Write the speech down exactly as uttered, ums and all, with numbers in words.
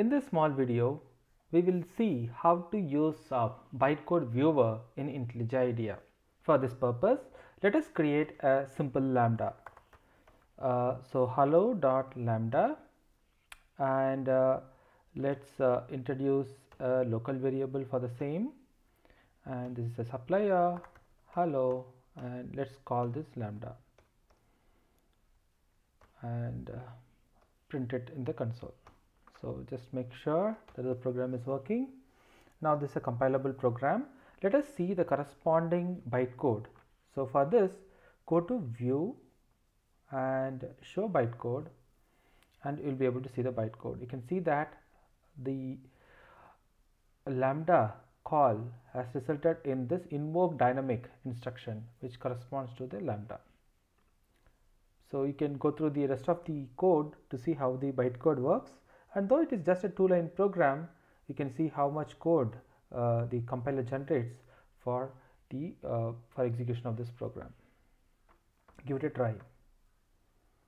In this small video, we will see how to use a bytecode viewer in IntelliJ IDEA. For this purpose, let us create a simple lambda. Uh, so hello dot lambda, and uh, let's uh, introduce a local variable for the same, and this is a supplier hello, and let's call this lambda and uh, print it in the console. So just make sure that the program is working. Now this is a compilable program. Let us see the corresponding bytecode. So for this, go to view and show bytecode, and you'll be able to see the bytecode. You can see that the lambda call has resulted in this invokedynamic instruction, which corresponds to the lambda. So you can go through the rest of the code to see how the bytecode works, and though it is just a two line program, you can see how much code uh, the compiler generates for the uh, for execution of this program. Give it a try.